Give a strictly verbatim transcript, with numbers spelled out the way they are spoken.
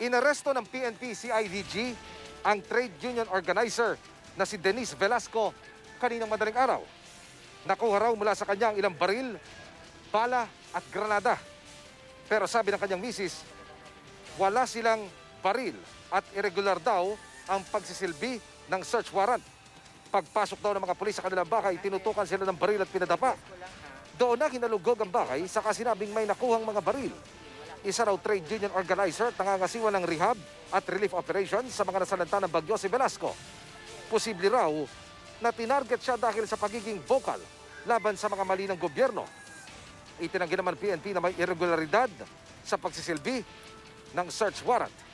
Inaresto ng P N P C I D G ang trade union organizer na si Denise Velasco kaninang madaling araw. Nakuha raw mula sa kanya ang ilang baril, bala at granada. Pero sabi ng kanyang misis, wala silang baril at irregular daw ang pagsisilbi ng search warrant. Pagpasok daw ng mga pulis sa kanilang bahay, tinutukan sila ng baril at pinadapa. Doon na hinalugog ang bahay, saka sinabing may nakuhang mga baril. Isa raw trade union organizer, nangangasiwa ng rehab at relief operations sa mga nasalanta ng bagyo si Velasco. Posible raw na tinarget siya dahil sa pagiging vocal laban sa mga mali ng gobyerno. Itinanggi naman P N P na may irregularidad sa pagsisilbi ng search warrant.